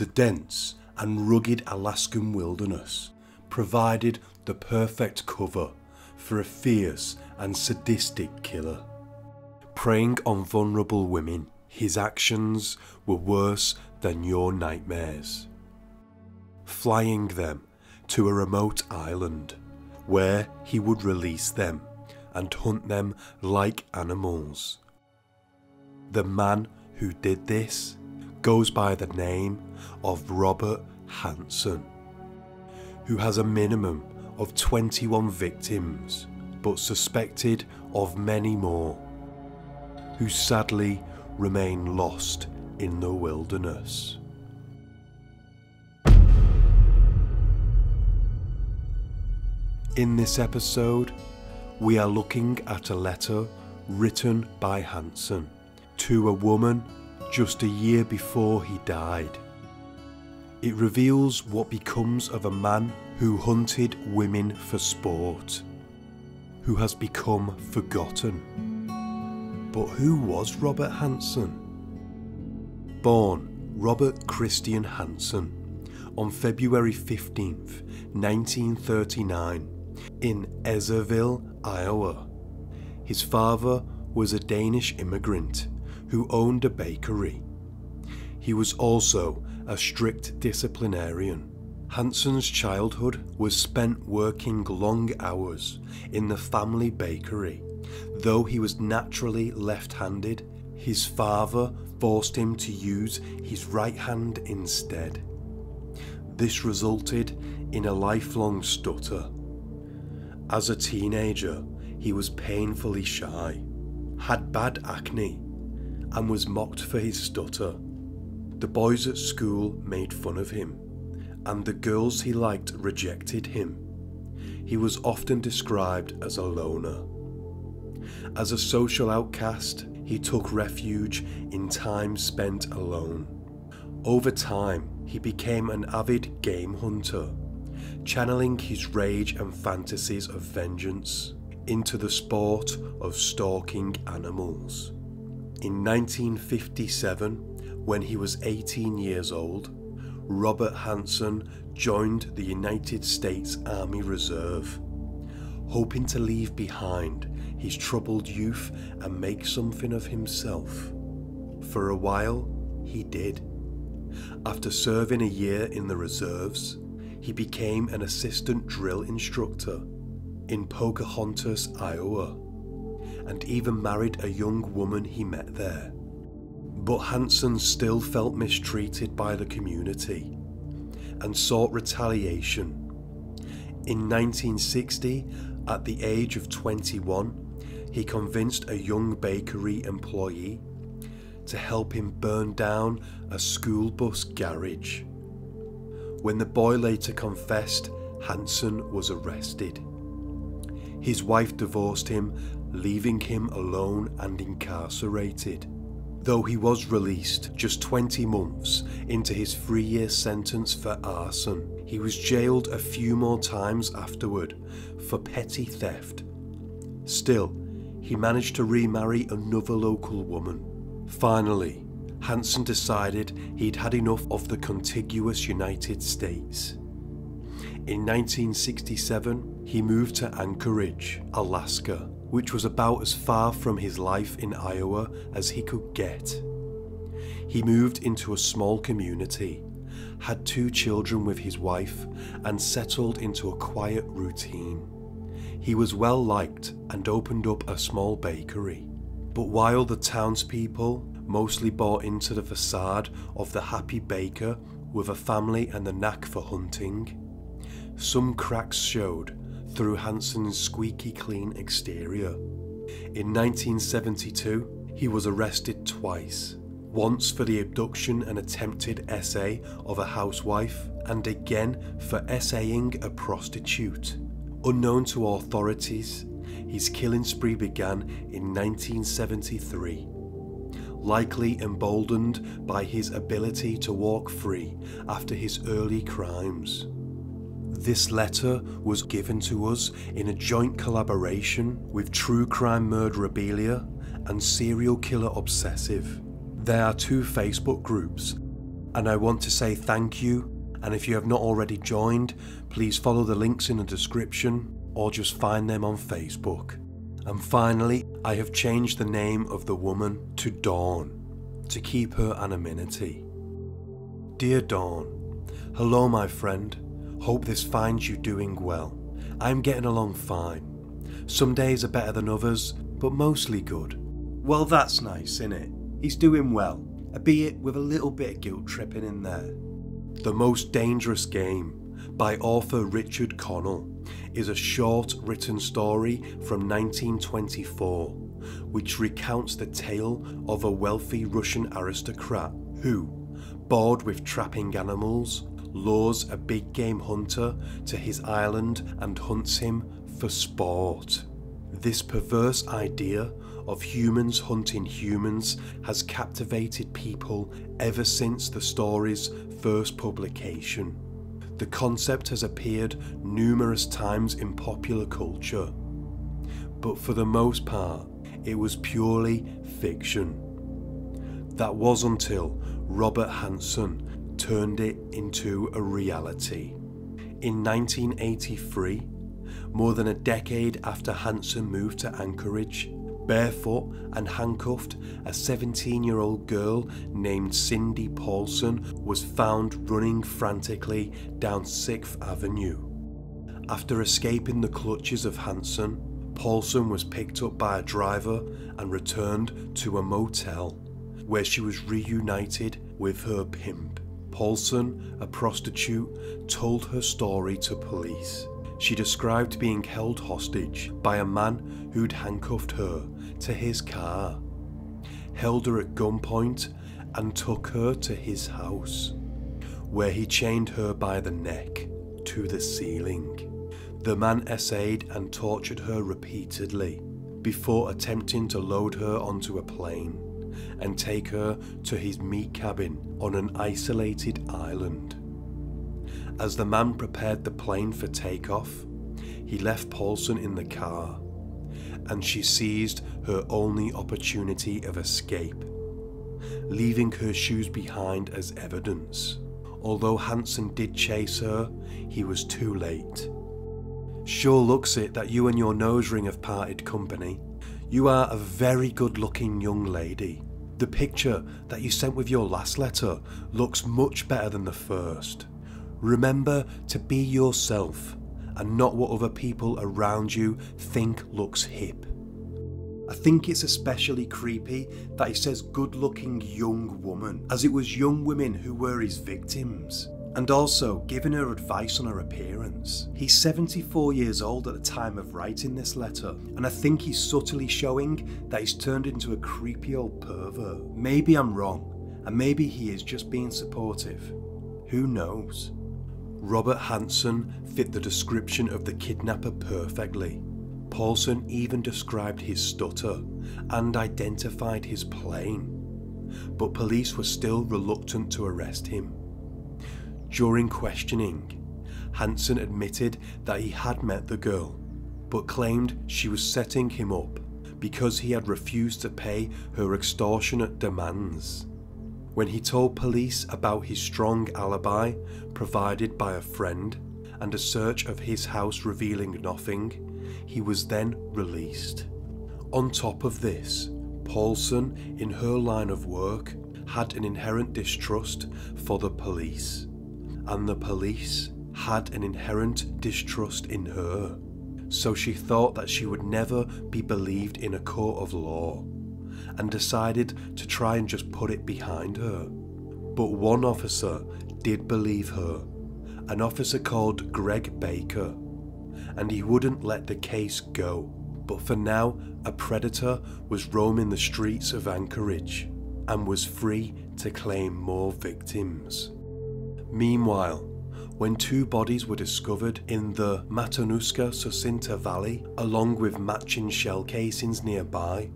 The dense and rugged Alaskan wilderness provided the perfect cover for a fierce and sadistic killer. Preying on vulnerable women, his actions were worse than your nightmares. Flying them to a remote island, where he would release them and hunt them like animals. The man who did this goes by the name of Robert Hansen, who has a minimum of 21 victims, but suspected of many more, who sadly remain lost in the wilderness. In this episode, we are looking at a letter written by Hansen to a woman just a year before he died. It reveals what becomes of a man who hunted women for sport, who has become forgotten. But who was Robert Hansen? Born Robert Christian Hansen on February 15th, 1939, in Estherville, Iowa. His father was a Danish immigrant who owned a bakery. He was also a strict disciplinarian. Hansen's childhood was spent working long hours in the family bakery. Though he was naturally left-handed, his father forced him to use his right hand instead. This resulted in a lifelong stutter. As a teenager, he was painfully shy, had bad acne, and was mocked for his stutter. The boys at school made fun of him, and the girls he liked rejected him. He was often described as a loner. As a social outcast, he took refuge in time spent alone. Over time, he became an avid game hunter, channeling his rage and fantasies of vengeance into the sport of stalking animals. In 1957, when he was 18 years old, Robert Hansen joined the United States Army Reserve, hoping to leave behind his troubled youth and make something of himself. For a while, he did. After serving a year in the reserves, he became an assistant drill instructor in Pocahontas, Iowa, and even married a young woman he met there. But Hansen still felt mistreated by the community and sought retaliation. In 1960, at the age of 21, he convinced a young bakery employee to help him burn down a school bus garage. When the boy later confessed, Hansen was arrested. His wife divorced him, leaving him alone and incarcerated. Though he was released just 20 months into his 3-year sentence for arson, he was jailed a few more times afterward for petty theft. Still, he managed to remarry another local woman. Finally, Hansen decided he'd had enough of the contiguous United States. In 1967, he moved to Anchorage, Alaska, which was about as far from his life in Iowa as he could get. He moved into a small community, had 2 children with his wife, and settled into a quiet routine. He was well liked and opened up a small bakery. But while the townspeople mostly bought into the facade of the happy baker with a family and the knack for hunting, some cracks showed through Hansen's squeaky clean exterior. In 1972, he was arrested twice, once for the abduction and attempted essay of a housewife, and again for essaying a prostitute. Unknown to authorities, his killing spree began in 1973, likely emboldened by his ability to walk free after his early crimes. This letter was given to us in a joint collaboration with true crime murderabilia and serial killer obsessive. There are 2 Facebook groups and I want to say thank you, and if you have not already joined, please follow the links in the description or just find them on Facebook. And finally, I have changed the name of the woman to Dawn, to keep her anonymity. Dear Dawn, hello my friend, hope this finds you doing well. I'm getting along fine. Some days are better than others, but mostly good. Well, that's nice, innit? He's doing well, albeit with a little bit of guilt tripping in there. The Most Dangerous Game by author Richard Connell is a short written story from 1924, which recounts the tale of a wealthy Russian aristocrat who, bored with trapping animals, lures a big game hunter to his island and hunts him for sport. This perverse idea of humans hunting humans has captivated people ever since the story's first publication. The concept has appeared numerous times in popular culture, but for the most part, it was purely fiction. That was until Robert Hansen turned it into a reality. In 1983, more than a decade after Hansen moved to Anchorage, barefoot and handcuffed, a 17-year-old girl named Cindy Paulson was found running frantically down 6th Avenue. After escaping the clutches of Hansen, Paulson was picked up by a driver and returned to a motel, where she was reunited with her pimp. Paulson, a prostitute, told her story to police. She described being held hostage by a man who'd handcuffed her to his car, held her at gunpoint and took her to his house, where he chained her by the neck to the ceiling. The man essayed and tortured her repeatedly before attempting to load her onto a plane and take her to his meat cabin on an isolated island. As the man prepared the plane for takeoff, he left Paulson in the car, and she seized her only opportunity of escape, leaving her shoes behind as evidence. Although Hansen did chase her, he was too late. Sure looks it that you and your nose ring have parted company. You are a very good-looking young lady. The picture that you sent with your last letter looks much better than the first. Remember to be yourself and not what other people around you think looks hip. I think it's especially creepy that he says good-looking young woman, as it was young women who were his victims, and also giving her advice on her appearance. He's 74 years old at the time of writing this letter, and I think he's subtly showing that he's turned into a creepy old pervert. Maybe I'm wrong, and maybe he is just being supportive. Who knows? Robert Hansen fit the description of the kidnapper perfectly. Paulson even described his stutter and identified his plane, but police were still reluctant to arrest him. During questioning, Hansen admitted that he had met the girl, but claimed she was setting him up because he had refused to pay her extortionate demands. When he told police about his strong alibi provided by a friend and a search of his house revealing nothing, he was then released. On top of this, Paulson, in her line of work, had an inherent distrust for the police, and the police had an inherent distrust in her, so she thought that she would never be believed in a court of law, and decided to try and just put it behind her. But one officer did believe her, an officer called Greg Baker, and he wouldn't let the case go. But for now, a predator was roaming the streets of Anchorage and was free to claim more victims. Meanwhile, when two bodies were discovered in the Matanuska-Susitna Valley, along with matching shell casings nearby,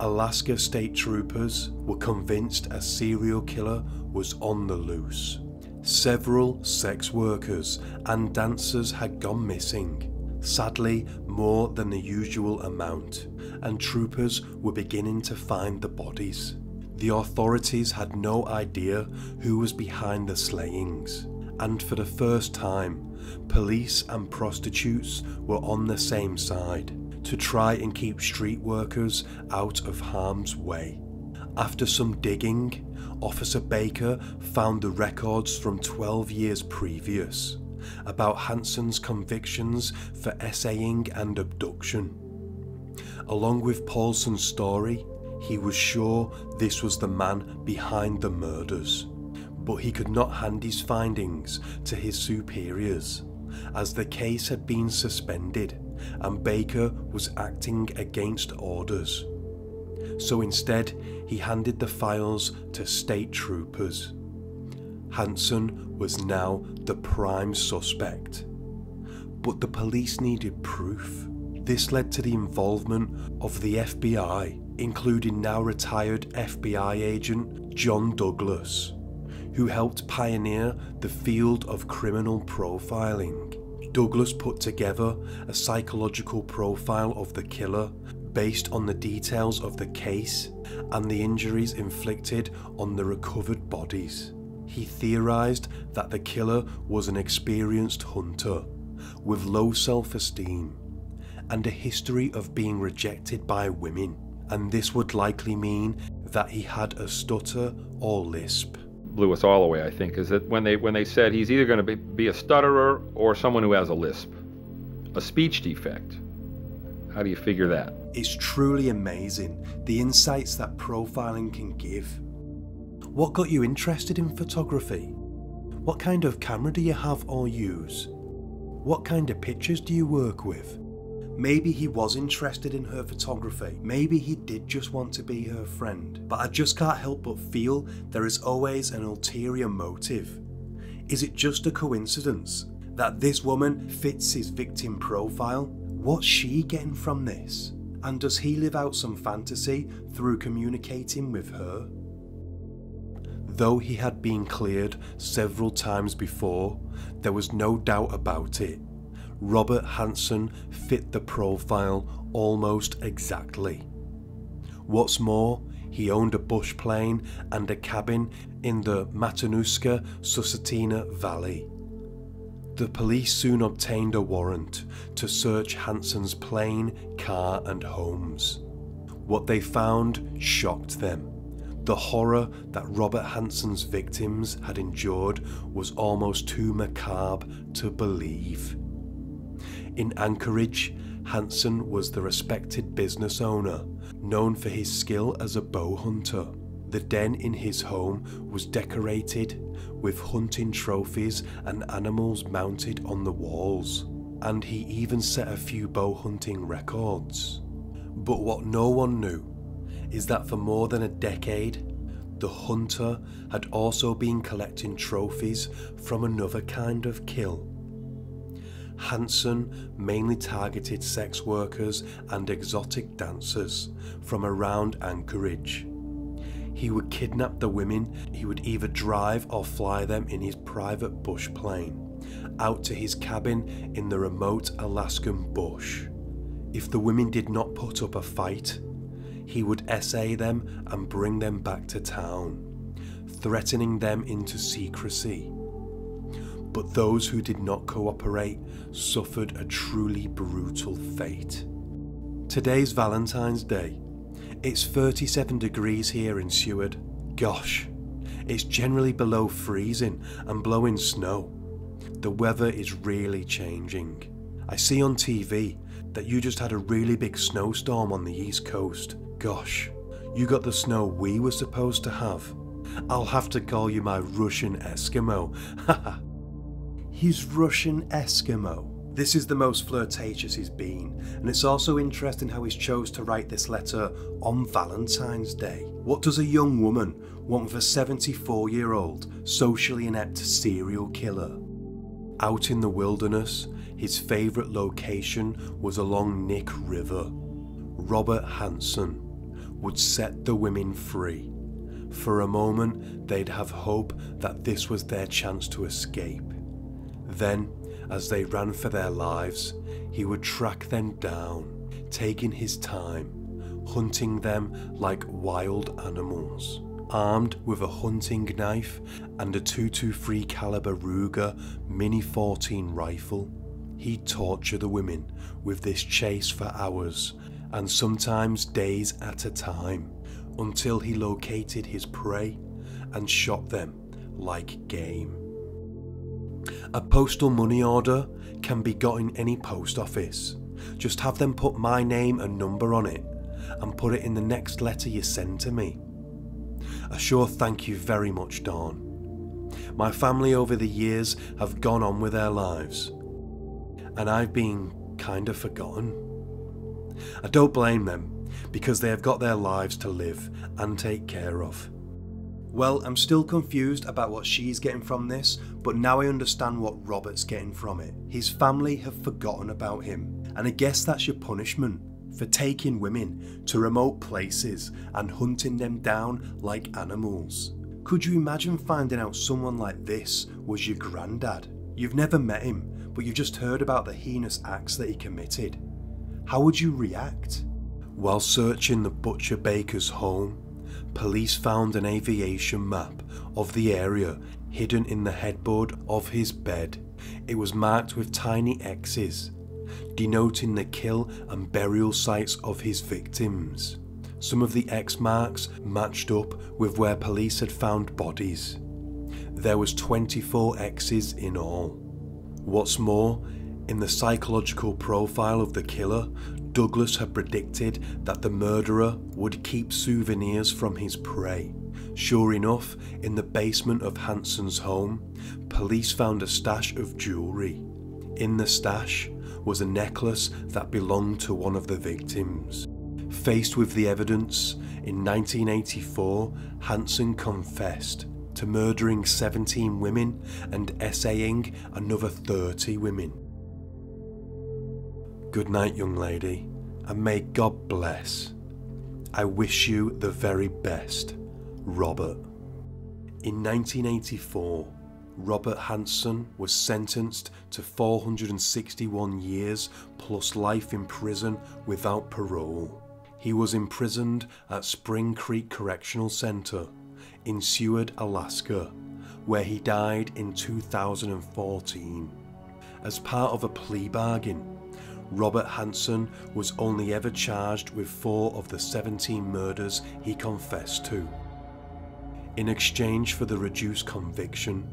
Alaska state troopers were convinced a serial killer was on the loose. Several sex workers and dancers had gone missing, sadly more than the usual amount, and troopers were beginning to find the bodies. The authorities had no idea who was behind the slayings, and for the first time, police and prostitutes were on the same side to try and keep street workers out of harm's way. After some digging, Officer Baker found the records from 12 years previous about Hansen's convictions for essaying and abduction. Along with Paulson's story, he was sure this was the man behind the murders, but he could not hand his findings to his superiors, as the case had been suspended and Baker was acting against orders. So instead, he handed the files to state troopers. Hansen was now the prime suspect, but the police needed proof. This led to the involvement of the FBI, including now retired FBI agent John Douglas, who helped pioneer the field of criminal profiling. Douglas put together a psychological profile of the killer based on the details of the case and the injuries inflicted on the recovered bodies. He theorized that the killer was an experienced hunter with low self-esteem and a history of being rejected by women, and this would likely mean that he had a stutter or lisp. Blew us all away, I think, is that when they said he's either going to be a stutterer or someone who has a lisp, a speech defect. How do you figure that? It's truly amazing, the insights that profiling can give. What got you interested in photography? What kind of camera do you have or use? What kind of pictures do you work with? Maybe he was interested in her photography. Maybe he did just want to be her friend. But I just can't help but feel there is always an ulterior motive. Is it just a coincidence that this woman fits his victim profile? What's she getting from this? And does he live out some fantasy through communicating with her? Though he had been cleared several times before, there was no doubt about it. Robert Hansen fit the profile almost exactly. What's more, he owned a bush plane and a cabin in the Matanuska-Susitna Valley. The police soon obtained a warrant to search Hansen's plane, car and homes. What they found shocked them. The horror that Robert Hansen's victims had endured was almost too macabre to believe. In Anchorage, Hansen was the respected business owner, known for his skill as a bow hunter. The den in his home was decorated with hunting trophies and animals mounted on the walls, and he even set a few bow hunting records. But what no one knew is that for more than a decade, the hunter had also been collecting trophies from another kind of kill. Hansen mainly targeted sex workers and exotic dancers from around Anchorage. He would kidnap the women. He would either drive or fly them in his private bush plane out to his cabin in the remote Alaskan bush. If the women did not put up a fight, he would essay them and bring them back to town, threatening them into secrecy. But those who did not cooperate suffered a truly brutal fate. Today's Valentine's Day. It's 37 degrees here in Seward. Gosh, it's generally below freezing and blowing snow. The weather is really changing. I see on TV that you just had a really big snowstorm on the East Coast. Gosh, you got the snow we were supposed to have. I'll have to call you my Russian Eskimo. Haha. He's Russian Eskimo. This is the most flirtatious he's been, and it's also interesting how he's chose to write this letter on Valentine's Day. What does a young woman want with a 74-year-old, socially inept serial killer? Out in the wilderness, his favourite location was along Nick River. Robert Hansen would set the women free. For a moment, they'd have hope that this was their chance to escape. Then, as they ran for their lives, he would track them down, taking his time, hunting them like wild animals. armed with a hunting knife and a .223 caliber Ruger Mini-14 rifle. He'd torture the women with this chase for hours, and sometimes days at a time, until he located his prey and shot them like game. A postal money order can be got in any post office. Just have them put my name and number on it, and put it in the next letter you send to me. A sure thank you very much, Dawn. My family over the years have gone on with their lives, and I've been kind of forgotten. I don't blame them, because they have got their lives to live and take care of. Well, I'm still confused about what she's getting from this, but now I understand what Robert's getting from it. His family have forgotten about him, and I guess that's your punishment for taking women to remote places and hunting them down like animals. Could you imagine finding out someone like this was your granddad? You've never met him, but you've just heard about the heinous acts that he committed. How would you react? While searching the butcher baker's home, police found an aviation map of the area hidden in the headboard of his bed. It was marked with tiny X's, denoting the kill and burial sites of his victims. Some of the X marks matched up with where police had found bodies. There was 24 X's in all. What's more, in the psychological profile of the killer, Douglas had predicted that the murderer would keep souvenirs from his prey. Sure enough, in the basement of Hansen's home, police found a stash of jewellery. In the stash was a necklace that belonged to one of the victims. Faced with the evidence, in 1984, Hansen confessed to murdering 17 women and essaying another 30 women. Good night, young lady, and may God bless. I wish you the very best, Robert. In 1984, Robert Hansen was sentenced to 461 years plus life in prison without parole. He was imprisoned at Spring Creek Correctional Center in Seward, Alaska, where he died in 2014. As part of a plea bargain, Robert Hansen was only ever charged with 4 of the 17 murders he confessed to. In exchange for the reduced conviction,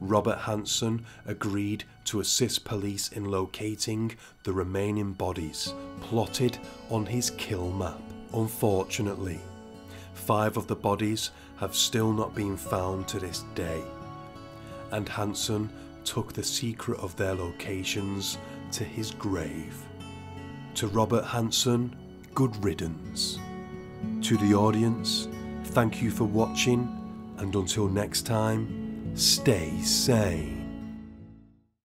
Robert Hansen agreed to assist police in locating the remaining bodies plotted on his kill map. Unfortunately, 5 of the bodies have still not been found to this day, and Hansen took the secret of their locations to his grave. To Robert Hansen, good riddance. To the audience, thank you for watching, and until next time, stay sane.